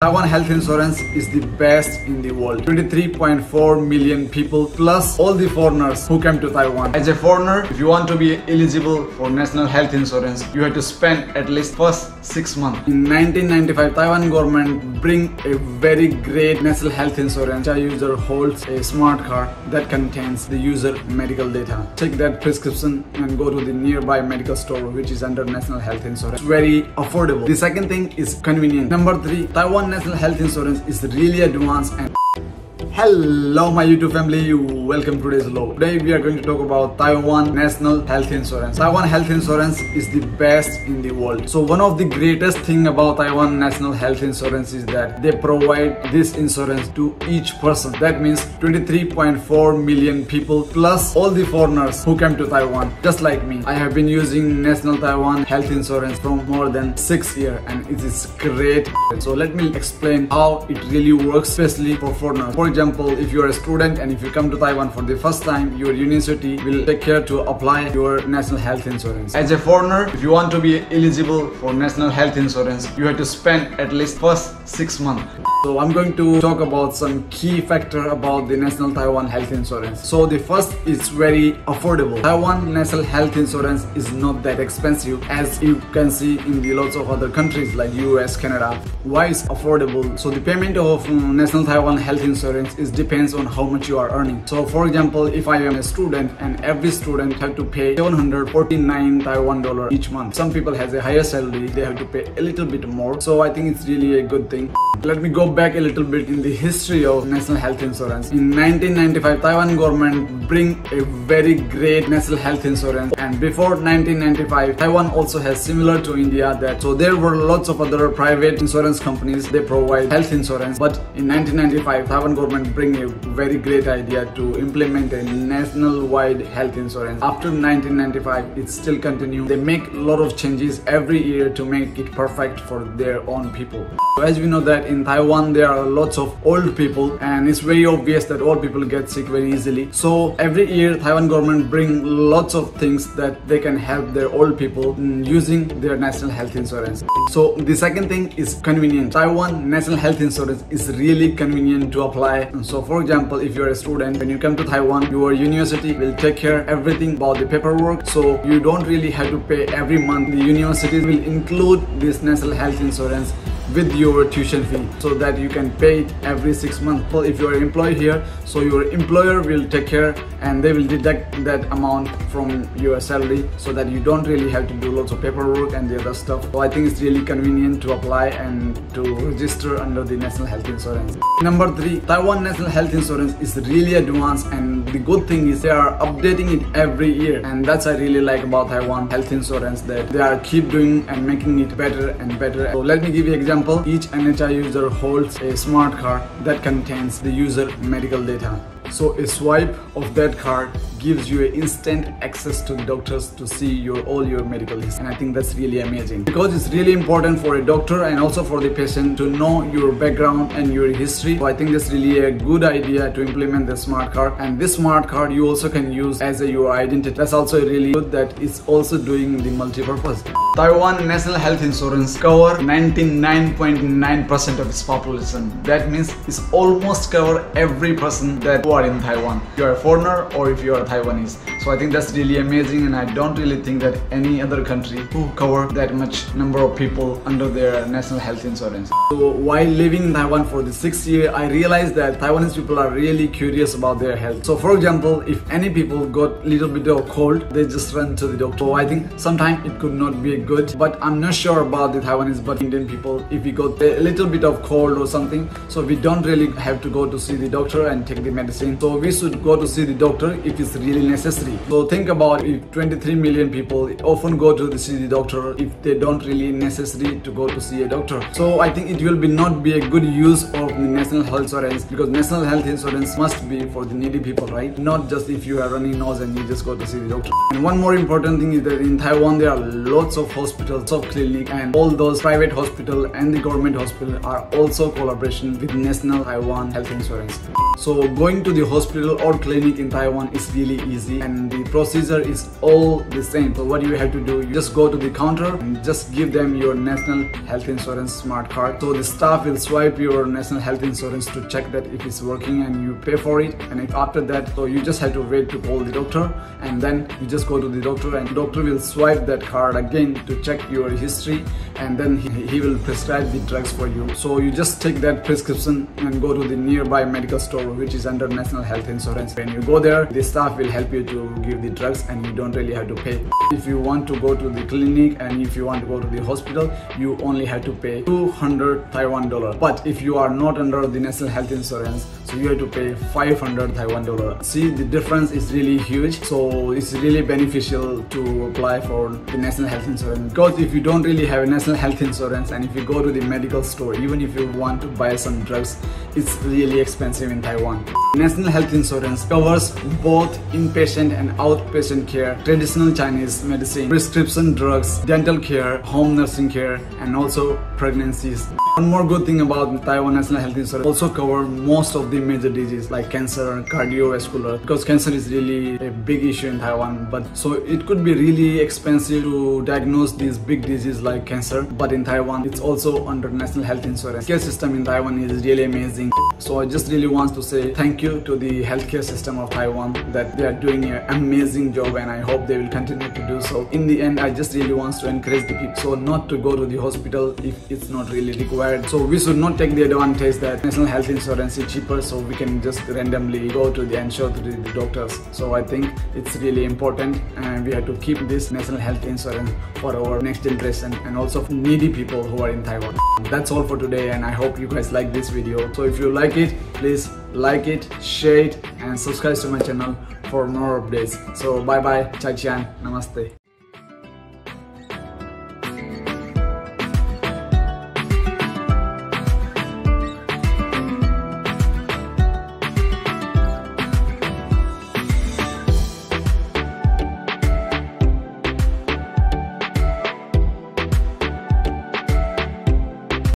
Taiwan health insurance is the best in the world. 23.4 million people plus all the foreigners who come to Taiwan. As a foreigner, if you want to be eligible for national health insurance, you have to spend at least first 6 months. In 1995, Taiwan government bring a very great national health insurance. A user holds a smart card that contains the user medical data. Take that prescription and go to the nearby medical store which is under national health insurance. It's very affordable. The second thing is convenient. Number 3, Taiwan National Health Insurance is really advanced. And hello my YouTube family, welcome to today's vlog. Today we are going to talk about Taiwan National Health Insurance. Taiwan health insurance is the best in the world. So one of the greatest thing about Taiwan National Health Insurance is that they provide this insurance to each person. That means 23.4 million people plus all the foreigners who come to Taiwan. Just like me, I have been using National Taiwan Health Insurance for more than 6 years and it is great. So let me explain how it really works, especially for foreigners. For example, if you are a student and if you come to Taiwan for the first time, your university will take care to apply your national health insurance. As a foreigner, if you want to be eligible for national health insurance, you have to spend at least first 6 months. So I'm going to talk about some key factor about the National Taiwan Health Insurance. So the first is very affordable. Taiwan National Health Insurance is not that expensive as you can see in the lots of other countries like US, Canada. Why is affordable? So the payment of National Taiwan Health Insurance is depends on how much you are earning. So for example, if I am a student and every student have to pay 749 Taiwan dollar each month. Some people has a higher salary, they have to pay a little bit more. So I think it's really a good thing. Let me go back a little bit in the history of national health insurance. In 1995, Taiwan government bring a very great national health insurance, and before 1995, Taiwan also has similar to India that. So there were lots of other private insurance companies, they provide health insurance, but in 1995, Taiwan government bring a very great idea to implement a national-wide health insurance. After 1995, it still continues. They make a lot of changes every year to make it perfect for their own people. So as we know that in Taiwan, there are lots of old people and it's very obvious that old people get sick very easily. So every year Taiwan government bring lots of things that they can help their old people using their national health insurance. So the second thing is convenient. Taiwan national health insurance is really convenient to apply. So for example, if you're a student, when you come to Taiwan, your university will take care of everything about the paperwork. So you don't really have to pay every month. The universities will include this national health insurance with your tuition fee so that you can pay it every 6 months. So if you are employed here, so your employer will take care and they will deduct that amount from your salary so that you don't really have to do lots of paperwork and the other stuff. So I think it's really convenient to apply and to register under the national health insurance. Number 3, Taiwan national health insurance is really advanced, and the good thing is they are updating it every year, and that's I really like about Taiwan health insurance, that they are keep doing and making it better and better. So let me give you an example. Each NHI user holds a smart card that contains the user medical data. So a swipe of that card gives you instant access to doctors to see all your medical history, and I think that's really amazing because it's really important for a doctor and also for the patient to know your background and your history. So I think that's really a good idea to implement the smart card, and this smart card you also can use as your identity. That's also really good that it's also doing the multi-purpose. Taiwan National Health Insurance cover 99.9% of its population. That means it's almost cover every person that who are in Taiwan. If you are a foreigner or if you are Taiwanese. So I think that's really amazing, and I don't really think that any other country who cover that much number of people under their national health insurance. So while living in Taiwan for the 6 years, I realized that Taiwanese people are really curious about their health. So for example, if any people got a little bit of cold, they just run to the doctor. So I think sometimes it could not be good, but I'm not sure about the Taiwanese, but Indian people, if we got a little bit of cold or something, so we don't really have to go to see the doctor and take the medicine. So we should go to see the doctor if it's really necessary. So think about if 23 million people often go to see the doctor if they don't really necessary to go to see a doctor. So I think it will be not be a good use of the national health insurance, because national health insurance must be for the needy people, right? Not just if you are running nose and you just go to see the doctor. And one more important thing is that in Taiwan there are lots of hospitals, of clinic, and all those private hospital and the government hospital are also collaboration with National Taiwan Health Insurance. So going to the hospital or clinic in Taiwan is really easy, and the procedure is all the same. So what you have to do, you just go to the counter and just give them your national health insurance smart card. So the staff will swipe your national health insurance to check that if it's working, and you pay for it. And if after that, so you just have to wait to call the doctor, and then you just go to the doctor and doctor will swipe that card again to check your history, and then he will prescribe the drugs for you. So you just take that prescription and go to the nearby medical store which is under national health insurance. When you go there, the staff will help you to give the drugs and you don't really have to pay. If you want to go to the clinic and if you want to go to the hospital, you only have to pay 200 Taiwan dollar. But if you are not under the national health insurance, so you have to pay 500 Taiwan dollar. See, the difference is really huge. So it's really beneficial to apply for the national health insurance, because if you don't really have a national health insurance and if you go to the medical store, even if you want to buy some drugs, it's really expensive in Taiwan. National health insurance covers both inpatient and outpatient care, traditional Chinese medicine, prescription drugs, dental care, home nursing care, and also pregnancies. One more good thing about Taiwan National Health Insurance, also cover most of the major diseases like cancer and cardiovascular, because cancer is really a big issue in Taiwan. But so it could be really expensive to diagnose these big diseases like cancer, but in Taiwan it's also under National Health Insurance. Care system in Taiwan is really amazing. So I just really want to say thank you to the healthcare system of Taiwan, that they are doing an amazing job, and I hope they will continue to do so. In the end, I just really want to encourage the people so not to go to the hospital if it's not really required. So we should not take the advantage that national health insurance is cheaper, so we can just randomly go to the insurer, to the doctors. So I think it's really important, and we have to keep this national health insurance for our next generation and also for needy people who are in Taiwan. That's all for today, and I hope you guys like this video. So if you like it, please like it, share it, and subscribe to my channel for more updates. So bye bye, Chai Chian, Namaste.